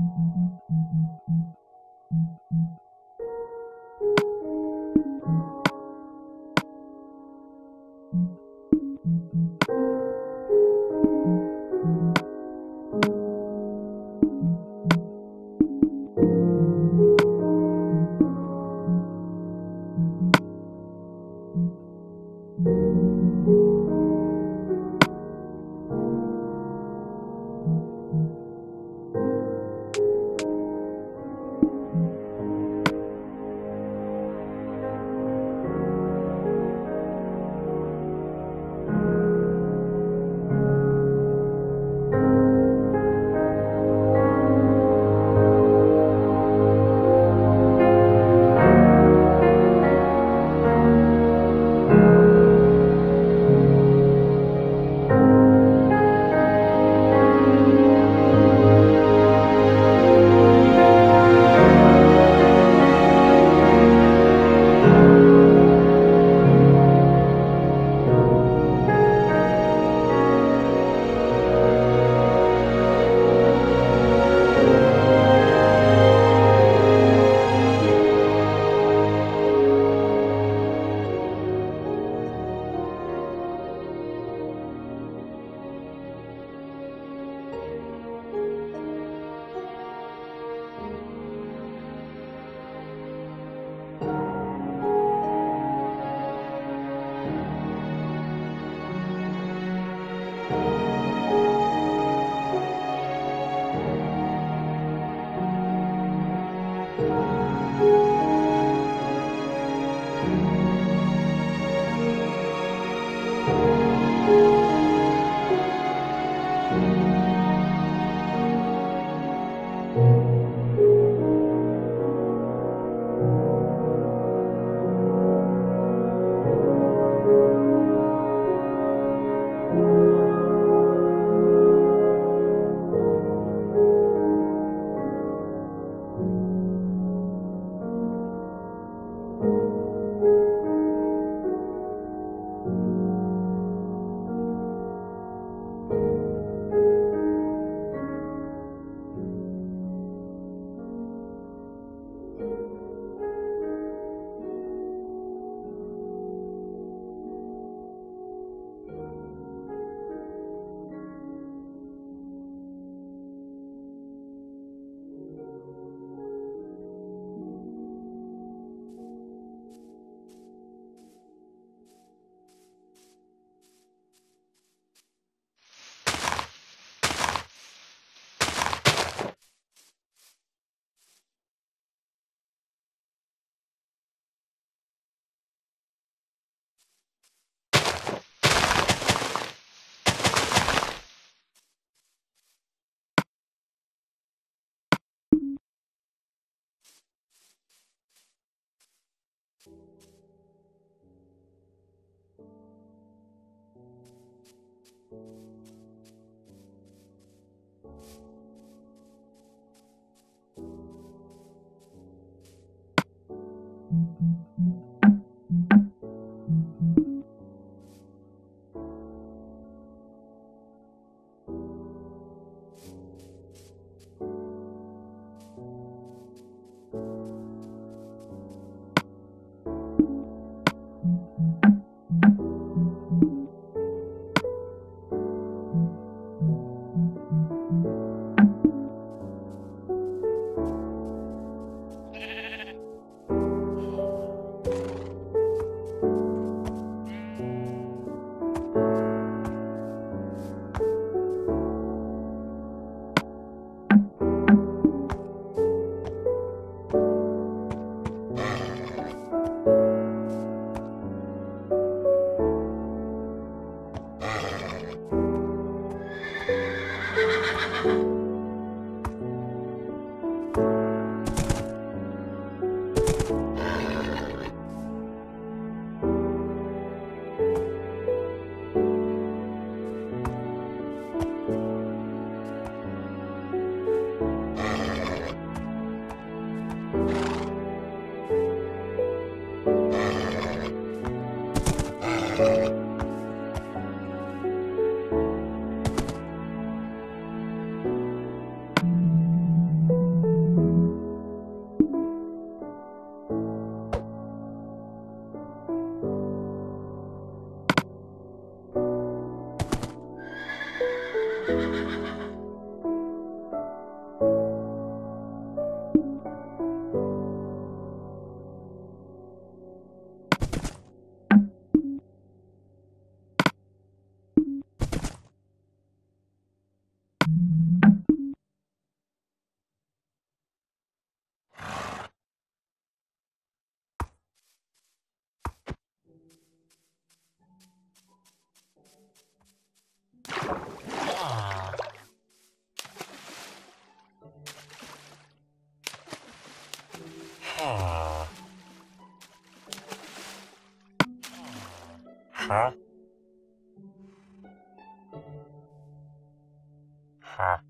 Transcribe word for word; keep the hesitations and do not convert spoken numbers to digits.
You. Huh? Huh?